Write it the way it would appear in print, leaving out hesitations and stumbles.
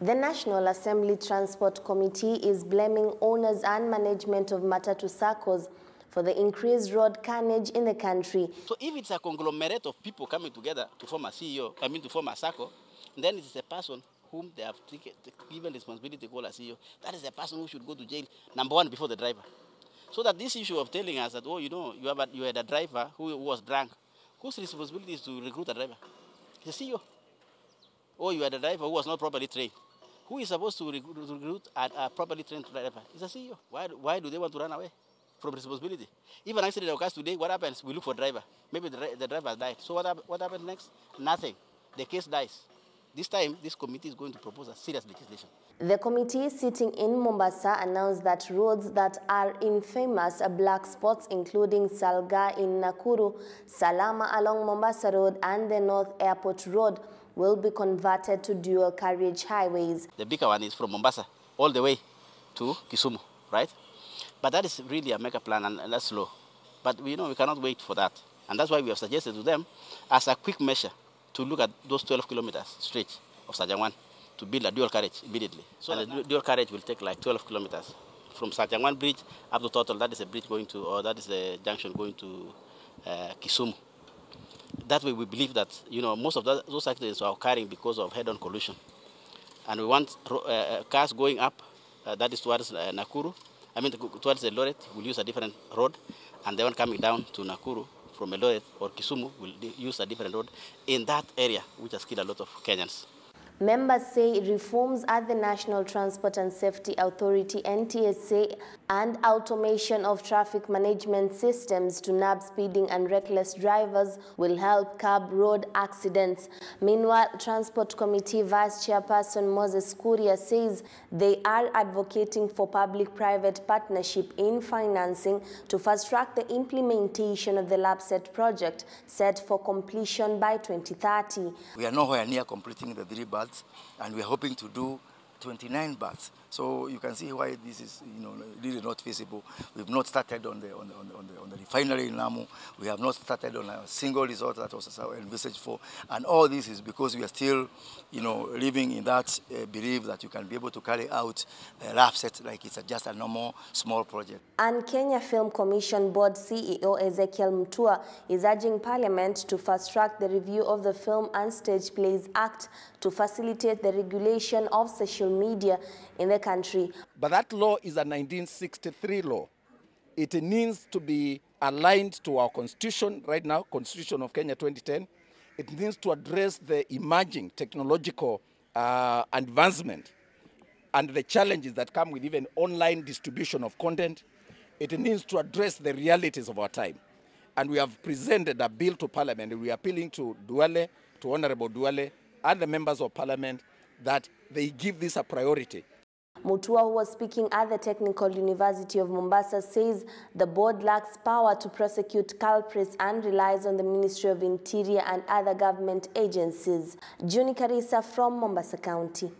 The National Assembly Transport Committee is blaming owners and management of Matatu Saccos for the increased road carnage in the country. So if it's a conglomerate of people coming together to form a CEO, I mean to form a sacco, then it's a person whom they have given responsibility to call a CEO. That is the person who should go to jail, number one, before the driver. So that this issue of telling us that, oh, you know, you had a driver who was drunk, whose responsibility is to recruit a driver? The CEO. Or you had a driver who was not properly trained. Who is supposed to recruit a properly trained driver? It's a CEO. Why do they want to run away from responsibility? Even an accident occurs today, what happens? We look for a driver. Maybe the driver has died. So what happens next? Nothing. The case dies. This time, this committee is going to propose a serious legislation. The committee sitting in Mombasa announced that roads that are infamous black spots, including Salga in Nakuru, Salama along Mombasa Road and the North Airport Road, will be converted to dual carriage highways. The bigger one is from Mombasa all the way to Kisumu, right? But that is really a mega plan, and that's slow. But we know we cannot wait for that. And that's why we have suggested to them, as a quick measure, to look at those 12 kilometers straight of Sachangwan to build a dual carriage immediately. So the dual carriage will take like 12 kilometers from Sachangwan bridge up to Total. That is a bridge going to, or that is the junction going to Kisumu. That way we believe that, you know, most of those accidents are occurring because of head-on collision. And we want cars going up, that is towards Nakuru, I mean towards the Eldoret, we'll use a different road, and the one coming down to Nakuru from Eldoret or Kisumu will use a different road in that area, which has killed a lot of Kenyans. Members say reforms at the National Transport and Safety Authority, NTSA, and automation of traffic management systems to curb speeding and reckless drivers will help curb road accidents. Meanwhile, Transport Committee Vice Chairperson Moses Kuria says they are advocating for public-private partnership in financing to fast-track the implementation of the LabSet project, set for completion by 2030. We are nowhere near completing the 3 baths, and we're hoping to do 29 baths. So you can see why this is, you know, really not feasible. We've not started on the refinery in Lamu. We have not started on a single resort that was envisaged for. And all this is because we are still, you know, living in that belief that you can be able to carry out a LabSet like it's just a normal small project. And Kenya Film Commission Board CEO Ezekiel Mutua is urging Parliament to fast-track the review of the Film and Stage Plays Act to facilitate the regulation of social media in the country. But that law is a 1963 law. It needs to be aligned to our constitution right now, Constitution of Kenya 2010. It needs to address the emerging technological advancement and the challenges that come with even online distribution of content. It needs to address the realities of our time. And we have presented a bill to Parliament. We are appealing to Duale, to Honorable Duale and the members of Parliament that they give this a priority. Mutua, who was speaking at the Technical University of Mombasa, says the board lacks power to prosecute culprits and relies on the Ministry of Interior and other government agencies. Juni Karisa from Mombasa County.